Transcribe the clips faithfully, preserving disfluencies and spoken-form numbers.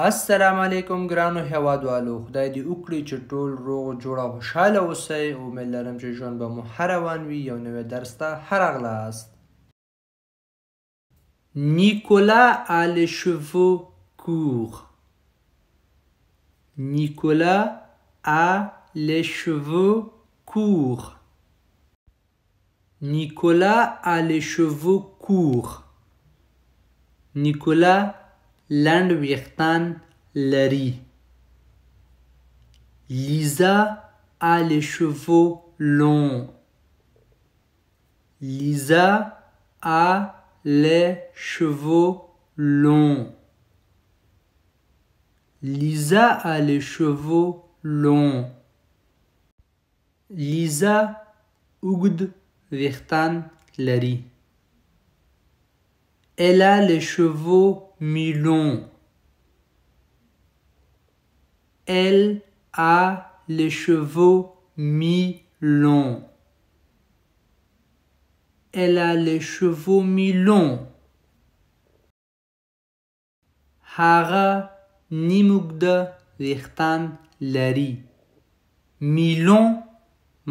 السلام علیکم ګرانو هیواد والو، خدای دې وکړي چې ټول روغ جوړ او خوشاله اوسئ. امید لرم چې ژوند به مو هره روان وي. یو نوی درس ته هرغلاست. Nicolas a les cheveux courts. Nicolas a les cheveux courts. Nicolas a les cheveux courts. Nicolas لند ویختان لری. Lisa a les cheveux longs. Lisa a les cheveux longs. Lisa a les cheveux longs. Lisa اوږد ویختان لری. Elle a les cheveux Milon. Elle a les cheveux mi-longs. Elle a les cheveux mi-longs. Hara nimugda vihtan lari. Milon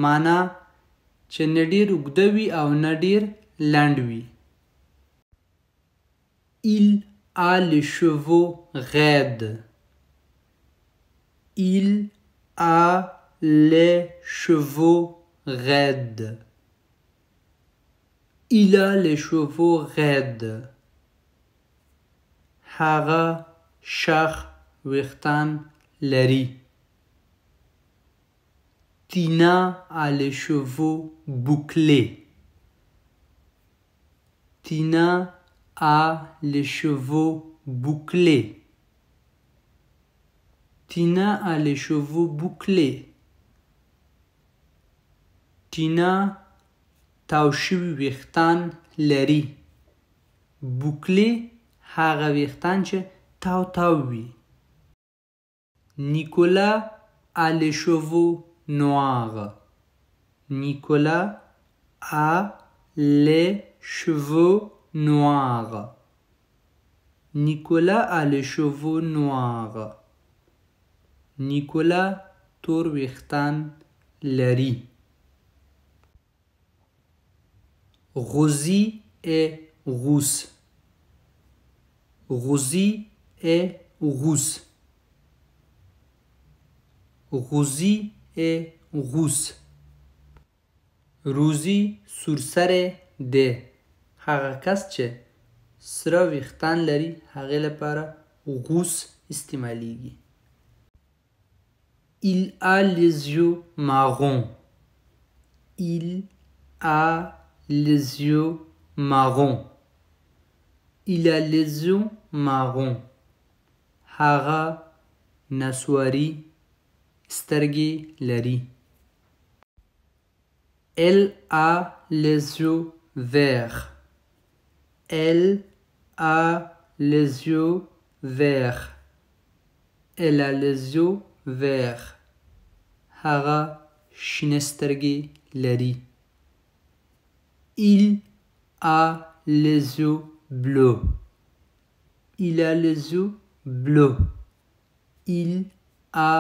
mana chenadir ugdawi au nadir landwi. Il a les cheveux raides. Il a les cheveux raides. Il a les cheveux raides. Hara shakh wirtan lari. Tina a les cheveux bouclés. Tina a les cheveux bouclés. Tina a les cheveux bouclés. Tina taushib wirtan lari. Bouclé haga wirtan che tau taui. Nicolas a les cheveux noirs. Nicolas a les cheveux noir. Nicolas a les cheveux noirs. Nicolas Torwichtan Lari. Rosie est rousse. Rosie est rousse. Rosie est rousse. Rosie sur sare de. هغه کس چې سره ویښتان لري هغې لپاره غوس استعمالیږي. Il a les yeux marrons. Il a les yeux marrons. Il a les yeux marrons. هغه نسواري سترګې لري. Elle a les yeux verts. Elle a les yeux verts. Elle a les yeux verts. Hara shinestergi lari. Il a les yeux bleus. Il a les yeux bleus. Il a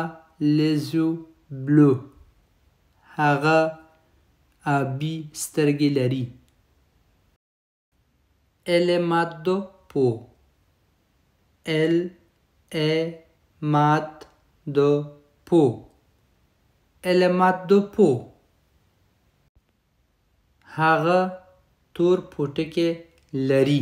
les yeux bleus. Hara abi stergi lari. Elle est mat de peau. Elle est mat de peau. Elle est mat de peau. Haga tur poteke lari.